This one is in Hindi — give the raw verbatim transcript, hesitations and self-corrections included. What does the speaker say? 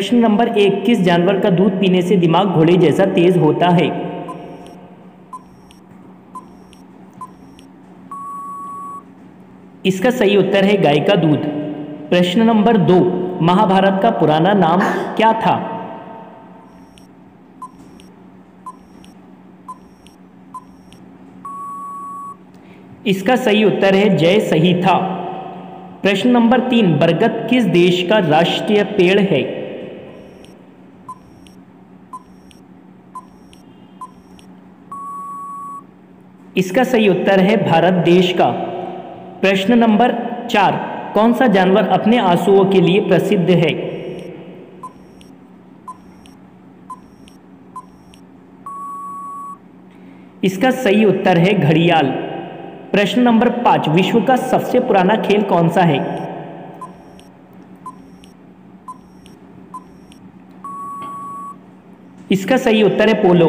प्रश्न नंबर एक, किस जानवर का दूध पीने से दिमाग घोड़े जैसा तेज होता है? इसका सही उत्तर है गाय का दूध। प्रश्न नंबर दो, महाभारत का पुराना नाम क्या था? इसका सही उत्तर है जय सही था। प्रश्न नंबर तीन, बरगद किस देश का राष्ट्रीय पेड़ है? इसका सही उत्तर है भारत देश का। प्रश्न नंबर चार, कौन सा जानवर अपने आंसुओं के लिए प्रसिद्ध है? इसका सही उत्तर है घड़ियाल। प्रश्न नंबर पाँच, विश्व का सबसे पुराना खेल कौन सा है? इसका सही उत्तर है पोलो।